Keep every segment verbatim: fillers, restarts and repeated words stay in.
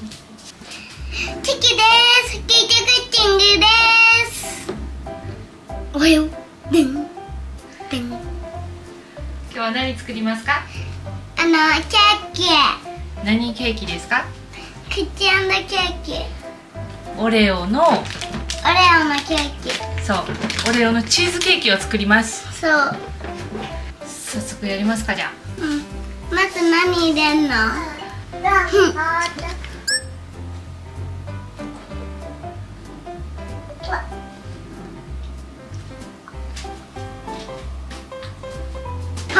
キキです。キキクッキングです。おはよう。でんでん。今日は何作りますか？あのケーキ。何ケーキですか？クッキー&ケーキ。オレオの。オレオのケーキ。そう、オレオのチーズケーキを作ります。そう。早速やりますかじゃあ。うん。まず何入れんの？パ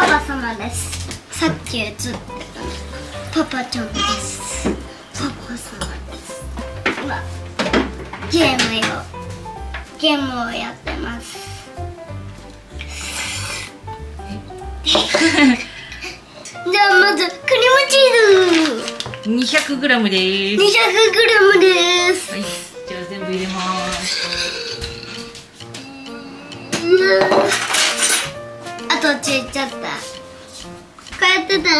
パ様です。さっき映ってたパパちゃんです。パパ様です。今ゲームよゲームをやってます。じゃあまずクリームチーズ。二百グラムです。二百グラムです。はい、じゃあ全部入れます。あとちいっちゃった。こうやってたら。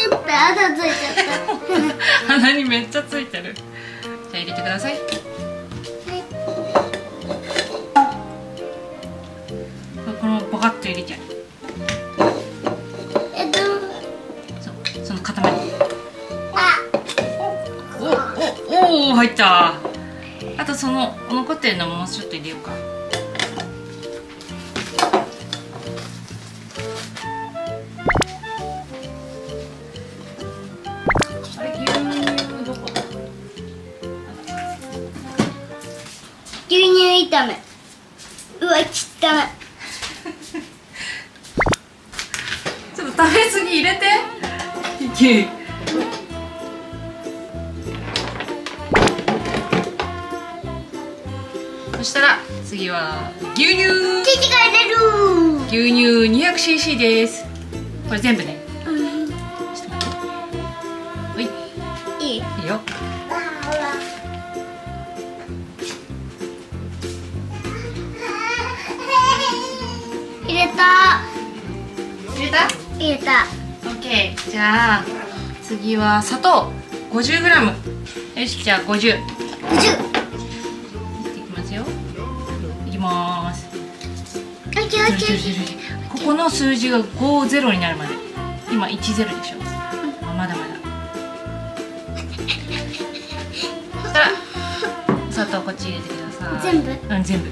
やっぱあとついちゃった。鼻にめっちゃついてる。じゃあ入れてください。はい、このポカッと入れちゃう。おお、入った。あとその残ってるのもうちょっと入れようか。あれ、牛乳どこ？牛乳炒め。うわ、ちったな。ちょっと食べ過ぎ入れてキキ。そしたら次は牛乳。キキが入れる。牛乳 にひゃくシーシー です。これ全部ね。うん、ちょっと待って。おい。いい。いいよ。入れた。入れた？入れた。オッケー。じゃあ次は砂糖 ごじゅうグラム。よし、じゃあごじゅう。ごじゅう。ここの数字がごじゅうになるまで。今いちじゅうでしょ、うん、まだまだ。そしたらお砂糖こっち入れてください。全部？うん、全部。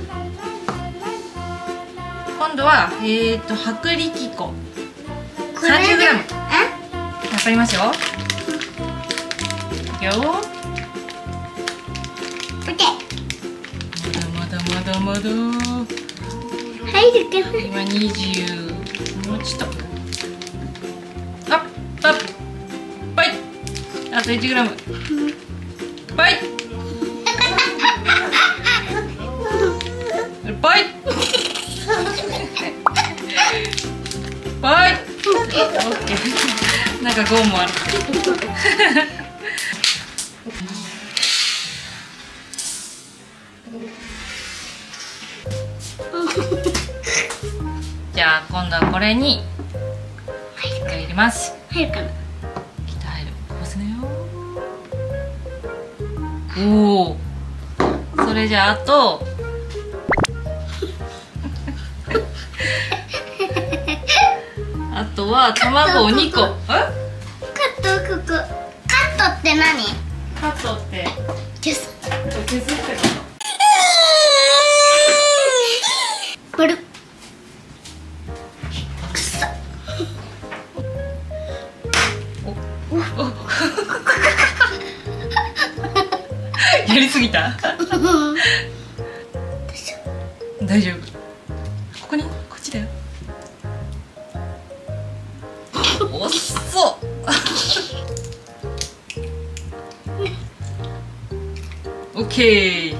今度はえっと薄力粉 さんじゅうグラム。 わかりますよ、うん、いくよ。まだまだ入るかな。今にじゅう、もうちょっと。あ、あ、バイ。あといちグラム。バイ。バイ。バイ。オッケー。なんかゴーもある。じゃあ今度はこれに入ります。入るかな。きっと入る。こぼすなよ。おお。それじゃああとあとは卵をにこ。え？カットここ。カットって何？カットって削る。削ってこと。くそ。やりすぎた。大丈夫。ここに、こっちだよ。おっそ。オッケー。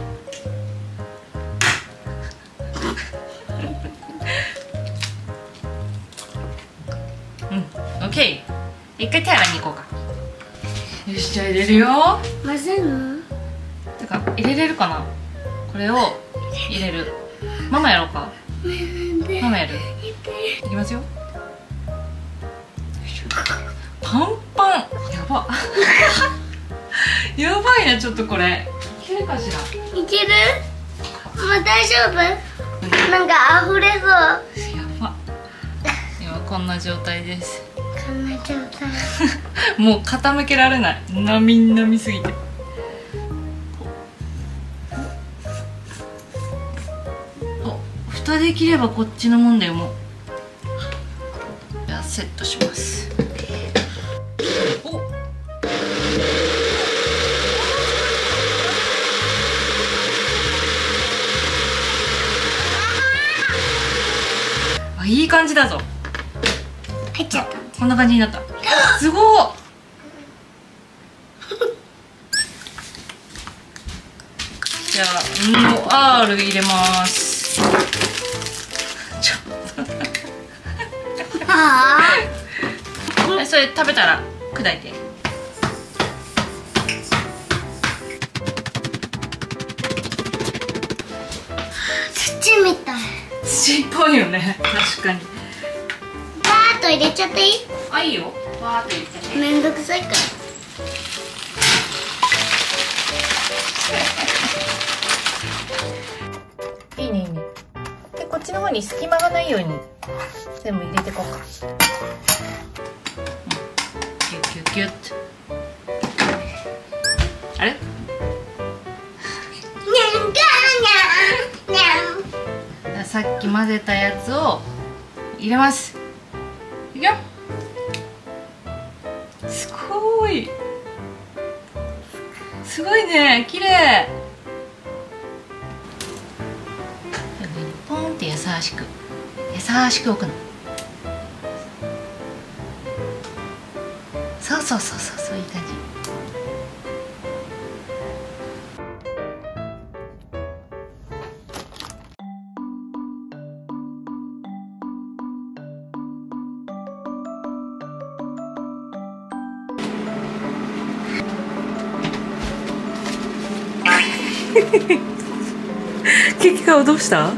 一回手洗いに行こうか。よし、じゃあ入れるよ。混ぜる？てか入れれるかな。これを入れる。ママやろうか。ママやる。いきますよ。パンパン。やば。いな、ちょっとこれいけるかしら。いける？まあ、大丈夫？なんか溢れそう。やば。今こんな状態です。こんな状態。もう傾けられない。なみなみすぎて。お、蓋できればこっちのもんだよもう。じゃあセットします。いい感じだぞ。入っちゃった。こんな感じになった。すごー。じゃあ、R 入れます。ちょっと。それ食べたら砕いて。土みたい。土っぽいよね、確かに。バーッと入れちゃっていい？あ、いいよ。バーッと入れちゃって。めんどくさいから。いいね、いいね。で、こっちの方に隙間がないように全部入れていこうか。キュッキュッキュッと。あれ？さっき混ぜたやつを入れます。いくよ。すごーい。すごいね、綺麗。ポンって優しく、優しく置くの。そうそうそうそうそう、いい感じ。ケーキ顔どうした？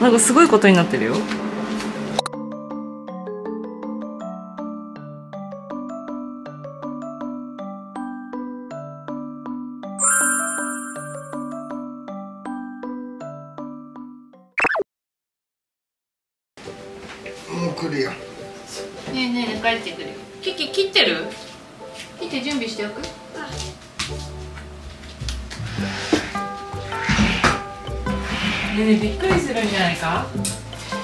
なんかすごいことになってるよ。もう来るよ。ねえねえ帰ってくるよ。ケーキ切ってる？切って準備しておく？ねえねえ、びっくりするんじゃないか。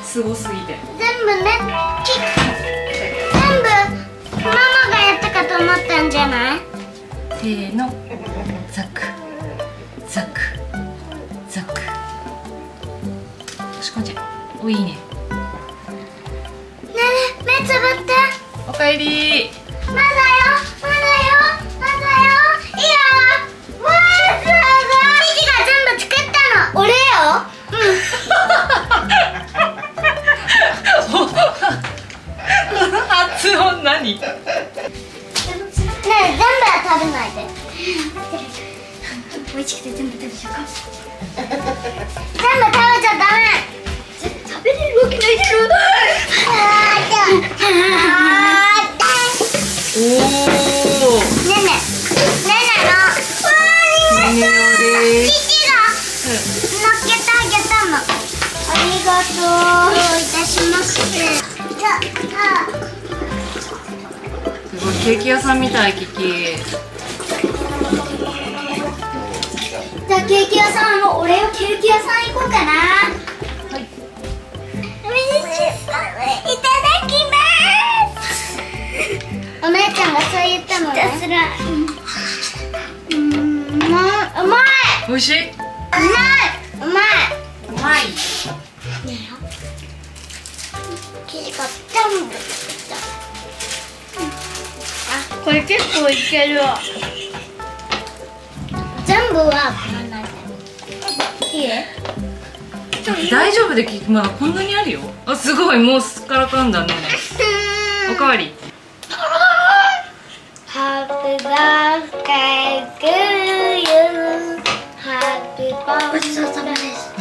すごすぎて。全部ね、全部ママがやったかと思ったんじゃない？せーの、ザクザクザク。よしこんちゃん、お、いいね。ねえねえ、目つぶって。おかえり。まだよ、まだよ、まだよ。いいよ。わあ、すごい。父が全部作ったの。俺よ。発音何？ねえ、全部は食べないで。美味しくて全部食べちゃうか。全部食べちゃダメ。食べれるわけないだろう。おお。ねえねえ、ねえねえの。わあ、いいね。父が。ありがとういたします。じゃあ、すごいケーキ屋さんみたい、キキ。じゃあケーキ屋さんのお礼をケーキ屋さん行こうかな。はい。いただきます。お姉ちゃんがそう言ったのね。うん、うまい。うまい。美味しい。うまい。うまい。はい。ねえよ。生地が全部作った。あ、これ結構いけるわ。全部はこんなに。いい？大丈夫で、まあこんなにあるよ。あ、すごい、もうすっからかんだね。おかわり。Happy birthday to you. Happy birthday. ごちそうさまです。ハ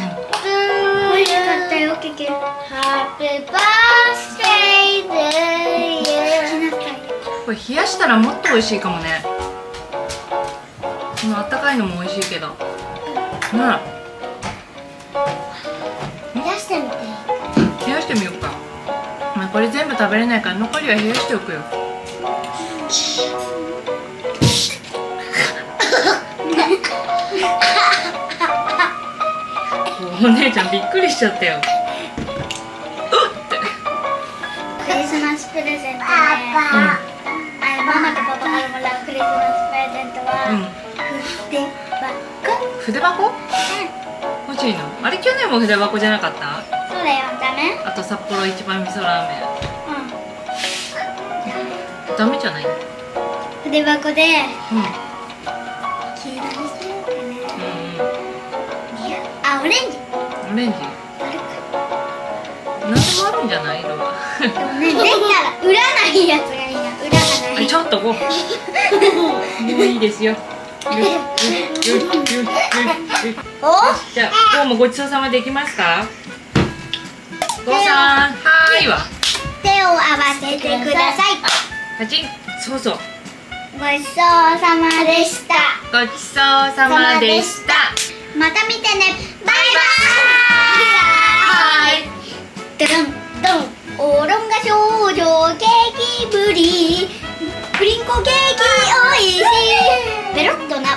ッピーバースデー。これ冷やしたらもっと美味しいかもね。このあったかいのも美味しいけど。ねえ、冷やしてみて。冷やしてみようか。まあ、これ全部食べれないから残りは冷やしておくよ。お姉ちゃんびっくりしちゃったよ。クリスマスプレゼントね。あのママとパパからもらうクリスマスプレゼントは筆箱。筆箱？うん。欲しいの？あれ去年も筆箱じゃなかった？そうだよ。ダメ？あと札幌一番味噌ラーメン。うん。ダメじゃない？筆箱で。うん。オレンジ。オレンジ。なんでもあるんじゃない色が。できたら売らないやつがいいな。売らない。ちょっともう。もういいですよ。じゃあどうもごちそうさまできますか。ごさん。はいわ。手を合わせてください。はちん。そうそう。ごちそうさまでした。ごちそうさまでした。また見てね。バイバーイ。ドロンドンオーロンガ少女ケーキぶりプリンコケーキおいしいベロッとなわな。